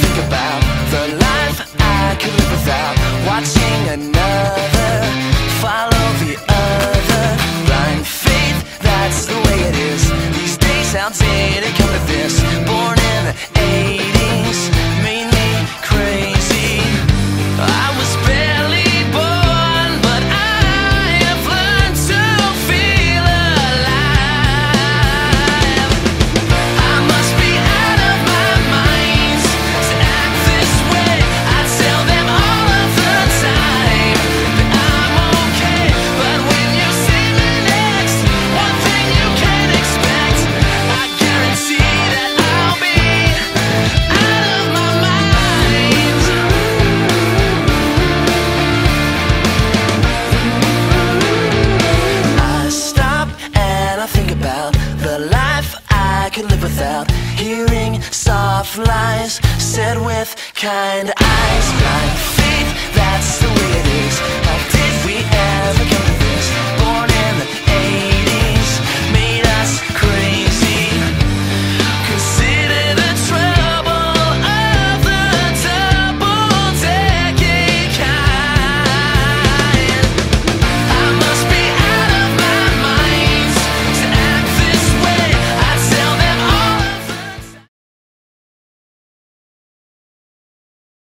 think about the life I could live without watching another follow the other. Blind faith, that's the way it is. These days, how did it come to this? Born in the 80s made me crazy. I was barely born, but I have learned to feel alive. I must be out of my mind to act this way. I tell them all of the time that I'm okay, but when you see me next, one thing you can't expect, I guarantee that I'll be out of my mind. I stop and I think about the life I could live without. Hearing soft lies said with kind eyes. Blind faith,